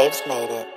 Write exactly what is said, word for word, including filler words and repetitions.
waves made it.